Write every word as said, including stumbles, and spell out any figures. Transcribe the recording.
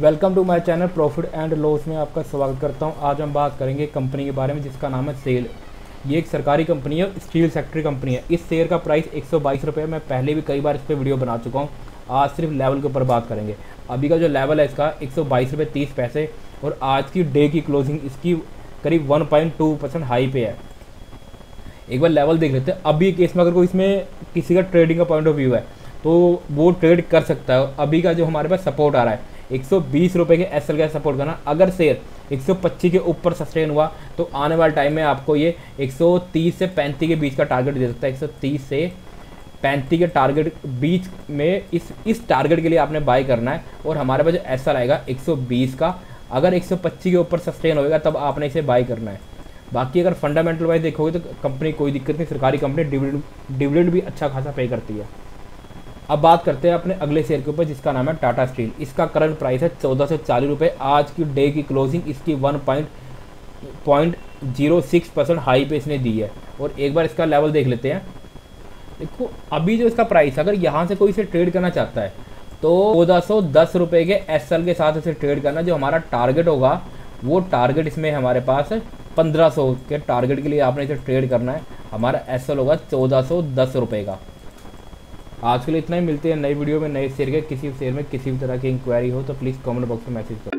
Welcome to my channel profit and loss में आपका स्वागत करता हूं। आज हम बात करेंगे कंपनी के बारे में जिसका नाम है सेल। ये एक सरकारी कंपनी है, स्टील सेक्टर कंपनी है। इस शेयर का प्राइस एक सौ बाईस रुपये है। मैं पहले भी कई बार इस पर वीडियो बना चुका हूं। आज सिर्फ लेवल के ऊपर बात करेंगे। अभी का जो लेवल है इसका एक सौ बाईस रुपये तीस पैसे और आज की डे की क्लोजिंग इसकी करीब one point two percent high पे है। एक बार लेवल देख लेते हैं। अभी केस में अगर कोई इसमें किसी का ट्रेडिंग का पॉइंट ऑफ व्यू है तो वो ट्रेड कर सकता है। अभी का जो हमारे पास सपोर्ट आ रहा है एक सौ बीस रुपये के एस एल का सपोर्ट करना। अगर शेयर एक सौ पच्चीस के ऊपर सस्टेन हुआ तो आने वाले टाइम में आपको ये एक सौ तीस से पैंतीस के बीच का टारगेट दे सकता है। एक सौ तीस से पैंतीस के टारगेट बीच में इस इस टारगेट के लिए आपने बाय करना है और हमारे पास जो एस एल आएगा एक सौ बीस का, अगर एक सौ पच्चीस के ऊपर सस्टेन होगा तब आपने इसे बाय करना है। बाकी अगर फंडामेंटल वाइज देखोगे तो कंपनी कोई दिक्कत नहीं, सरकारी कंपनी डिविडेंड डिविडेंड भी अच्छा खासा पे करती है। अब बात करते हैं अपने अगले शेयर के ऊपर जिसका नाम है टाटा स्टील। इसका करंट प्राइस है चौदह सौ चालीस रुपये। आज की डे की क्लोजिंग इसकी one point point zero six percent high पे इसने दी है। और एक बार इसका लेवल देख लेते हैं। देखो अभी जो इसका प्राइस, अगर यहाँ से कोई इसे ट्रेड करना चाहता है तो चौदह सौ दस रुपये के एस एल के साथ इसे ट्रेड करना। जो हमारा टारगेट होगा वो टारगेट इसमें हमारे पास पंद्रह सौ के टारगेट के लिए आपने इसे ट्रेड करना है। हमारा एस एल होगा चौदह सौ दस रुपये का। आज के लिए इतना ही। मिलते हैं नई वीडियो में नए शेयर के। किसी शेयर में किसी भी तरह की इंक्वायरी हो तो प्लीज़ कमेंट बॉक्स में मैसेज करो।